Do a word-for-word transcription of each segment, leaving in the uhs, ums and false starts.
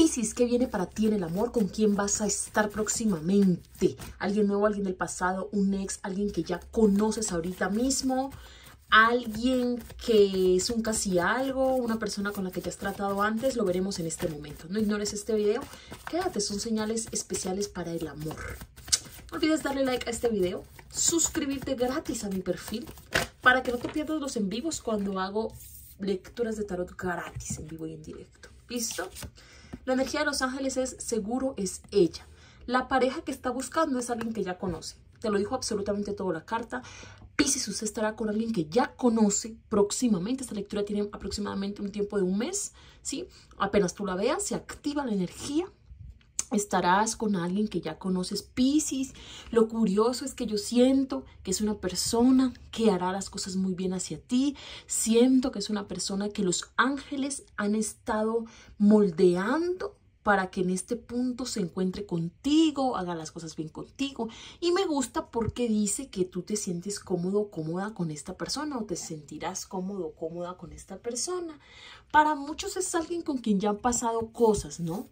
Piscis, ¿qué viene para ti en el amor? ¿Con quién vas a estar próximamente? ¿Alguien nuevo, alguien del pasado, un ex, alguien que ya conoces ahorita mismo? Alguien que es un casi algo, una persona con la que te has tratado antes, lo veremos en este momento. No ignores este video, quédate, son señales especiales para el amor. No olvides darle like a este video, suscribirte gratis a mi perfil para que no te pierdas los en vivos cuando hago lecturas de tarot gratis, en vivo y en directo. ¿Listo? La energía de los ángeles es seguro, es ella. La pareja que está buscando es alguien que ya conoce. Te lo dijo absolutamente toda la carta. Piscis, usted estará con alguien que ya conoce próximamente. Esta lectura tiene aproximadamente un tiempo de un mes, ¿sí? Apenas tú la veas, se activa la energía. Estarás con alguien que ya conoces, Piscis. Lo curioso es que yo siento que es una persona que hará las cosas muy bien hacia ti. Siento que es una persona que los ángeles han estado moldeando para que en este punto se encuentre contigo, haga las cosas bien contigo. Y me gusta porque dice que tú te sientes cómodo, cómoda con esta persona, o te sentirás cómodo, cómoda con esta persona. Para muchos es alguien con quien ya han pasado cosas, ¿no?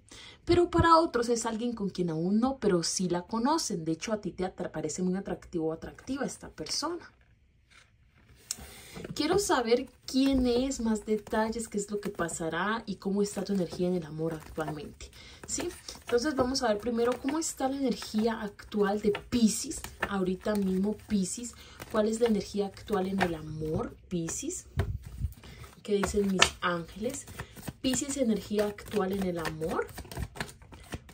Pero para otros es alguien con quien aún no, pero sí la conocen. De hecho, a ti te parece muy atractivo o atractiva esta persona. Quiero saber quién es, más detalles, qué es lo que pasará y cómo está tu energía en el amor actualmente, ¿sí? Entonces vamos a ver primero cómo está la energía actual de Piscis, ahorita mismo Piscis. ¿Cuál es la energía actual en el amor, Piscis? ¿Qué dicen mis ángeles? Piscis, energía actual en el amor.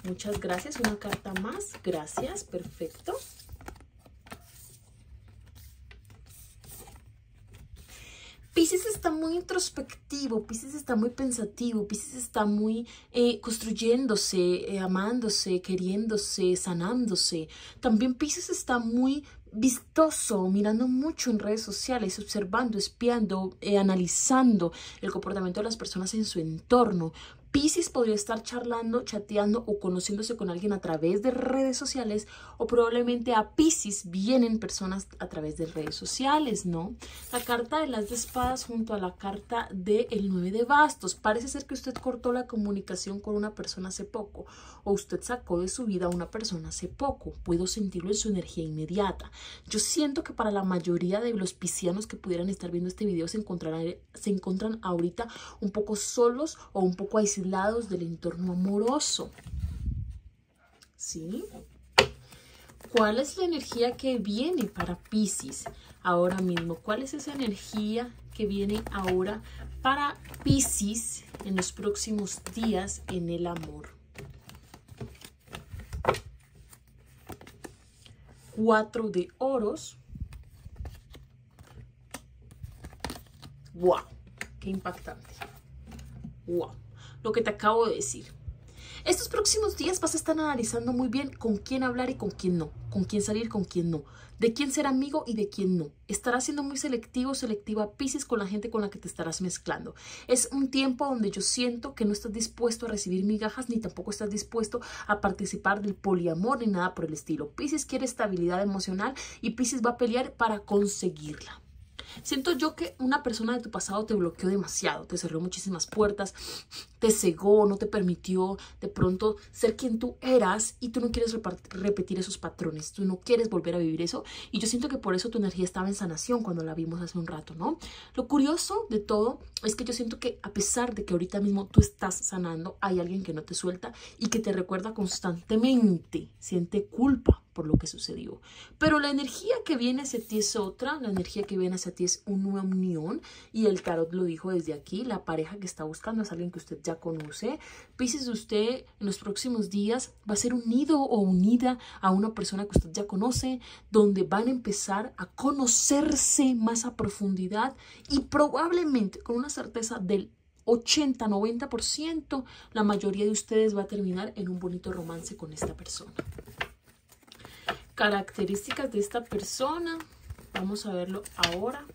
Muchas gracias, una carta más, gracias, perfecto. Piscis está muy introspectivo, Piscis está muy pensativo, Piscis está muy eh, construyéndose, eh, amándose, queriéndose, sanándose. También Piscis está muy vistoso, mirando mucho en redes sociales, observando, espiando, eh, analizando el comportamiento de las personas en su entorno. Piscis podría estar charlando, chateando o conociéndose con alguien a través de redes sociales, o probablemente a Piscis vienen personas a través de redes sociales, ¿no? La carta de las de espadas junto a la carta del nueve de bastos. Parece ser que usted cortó la comunicación con una persona hace poco, o usted sacó de su vida a una persona hace poco. Puedo sentirlo en su energía inmediata. Yo siento que para la mayoría de los piscianos que pudieran estar viendo este video se encontrarán, se encuentran ahorita un poco solos o un poco aislados lados del entorno amoroso, ¿sí? ¿Cuál es la energía que viene para Piscis ahora mismo? ¿Cuál es esa energía que viene ahora para Piscis en los próximos días en el amor? Cuatro de oros. ¡Wow! ¡Qué impactante! ¡Wow! Lo que te acabo de decir. Estos próximos días vas a estar analizando muy bien con quién hablar y con quién no, con quién salir, con quién no, de quién ser amigo y de quién no. Estarás siendo muy selectivo, selectiva, Piscis, con la gente con la que te estarás mezclando. Es un tiempo donde yo siento que no estás dispuesto a recibir migajas, ni tampoco estás dispuesto a participar del poliamor ni nada por el estilo. Piscis quiere estabilidad emocional y Piscis va a pelear para conseguirla. Siento yo que una persona de tu pasado te bloqueó demasiado, te cerró muchísimas puertas, te cegó, no te permitió de pronto ser quien tú eras, y tú no quieres repetir esos patrones, tú no quieres volver a vivir eso, y yo siento que por eso tu energía estaba en sanación cuando la vimos hace un rato, ¿no? Lo curioso de todo es que yo siento que a pesar de que ahorita mismo tú estás sanando, hay alguien que no te suelta y que te recuerda constantemente, siente culpa por lo que sucedió. Pero la energía que viene hacia ti es otra, la energía que viene hacia ti es una unión, y el tarot lo dijo desde aquí, la pareja que está buscando es alguien que usted ya conoce. Piscis, usted en los próximos días va a ser unido o unida a una persona que usted ya conoce, donde van a empezar a conocerse más a profundidad, y probablemente con una certeza del ochenta, noventa por ciento la mayoría de ustedes va a terminar en un bonito romance con esta persona. Características de esta persona, vamos a verlo ahora.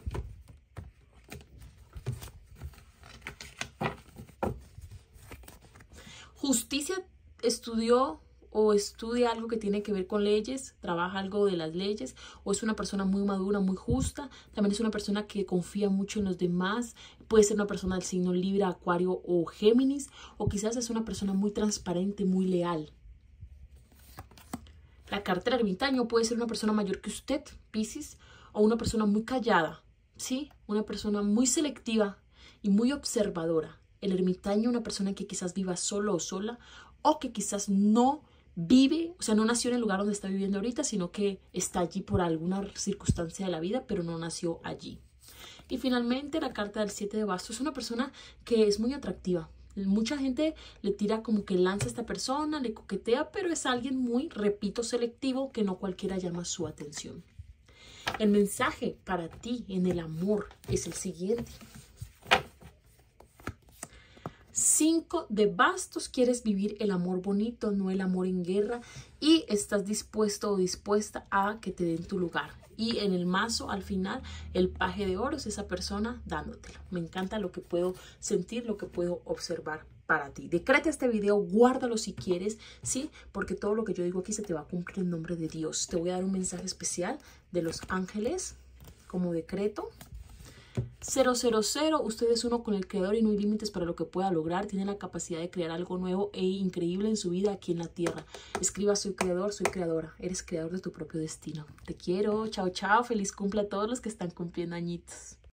Justicia estudió o estudia algo que tiene que ver con leyes, trabaja algo de las leyes, o es una persona muy madura, muy justa, también es una persona que confía mucho en los demás, puede ser una persona del signo Libra, Acuario o Géminis, o quizás es una persona muy transparente, muy leal. La carta del ermitaño puede ser una persona mayor que usted, Piscis, o una persona muy callada, ¿sí? Una persona muy selectiva y muy observadora. El ermitaño, una persona que quizás viva solo o sola, o que quizás no vive, o sea, no nació en el lugar donde está viviendo ahorita, sino que está allí por alguna circunstancia de la vida, pero no nació allí. Y finalmente, la carta del siete de bastos es una persona que es muy atractiva. Mucha gente le tira como que lanza a esta persona, le coquetea, pero es alguien muy, repito, selectivo, que no cualquiera llama su atención. El mensaje para ti en el amor es el siguiente. cinco de bastos, quieres vivir el amor bonito, no el amor en guerra, y estás dispuesto o dispuesta a que te den tu lugar. Y en el mazo, al final, el paje de oros, esa persona dándotelo. Me encanta lo que puedo sentir, lo que puedo observar para ti. Decreta este video, guárdalo si quieres, ¿sí? Porque todo lo que yo digo aquí se te va a cumplir en nombre de Dios. Te voy a dar un mensaje especial de los ángeles como decreto. cero cero cero, usted es uno con el creador y no hay límites para lo que pueda lograr. Tiene la capacidad de crear algo nuevo e increíble en su vida aquí en la tierra. Escriba: soy creador, soy creadora. Eres creador de tu propio destino. Te quiero. Chao, chao. Feliz cumple a todos los que están cumpliendo añitos.